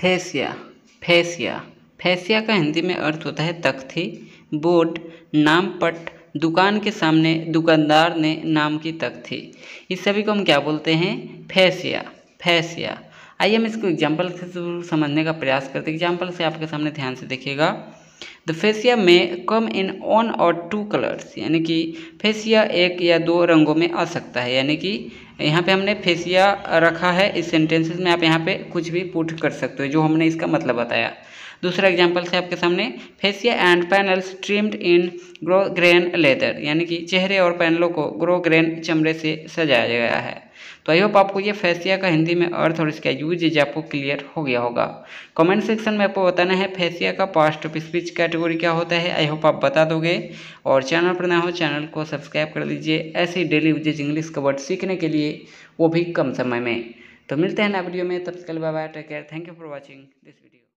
Fascia. Fascia fascia का हिंदी में अर्थ होता है तख्ती, बोर्ड, नामपट, दुकान के सामने दुकानदार ने नाम की तख्ती। इस सभी को हम क्या बोलते हैं? फेसिया। फेसिया। आइए हम इसको एग्जाम्पल से समझने का प्रयास करते हैं। एग्जाम्पल से आपके सामने ध्यान से देखिएगा। द फेसिया में कम इन वन और टू कलर्स, यानी कि फेसिया एक या दो रंगों में आ सकता है। यानी कि यहाँ पे हमने फेसिया रखा है, इस सेंटेंसेस में आप यहाँ पे कुछ भी पुट कर सकते हो, जो हमने इसका मतलब बताया। दूसरा एग्जाम्पल है आपके सामने, fascia and panels trimmed in grow grain leather, यानी कि चेहरे और पैनलों को ग्रो ग्रेन चमड़े से सजाया गया है। तो आई होप आपको ये फेसिया का हिंदी में अर्थ और इसका यूज आपको क्लियर हो गया होगा। कमेंट सेक्शन में आपको बताना है फेसिया का पास्ट ऑफ स्पीच कैटेगरी क्या होता है। आई होप आप बता दोगे। और चैनल पर ना हो चैनल को सब्सक्राइब कर लीजिए, ऐसे डेली यूजेज इंग्लिश का वर्ड सीखने के लिए, वो भी कम समय में। तो मिलते हैं ना वीडियो में, तब तक bye bye, take care, thank you for watching this video.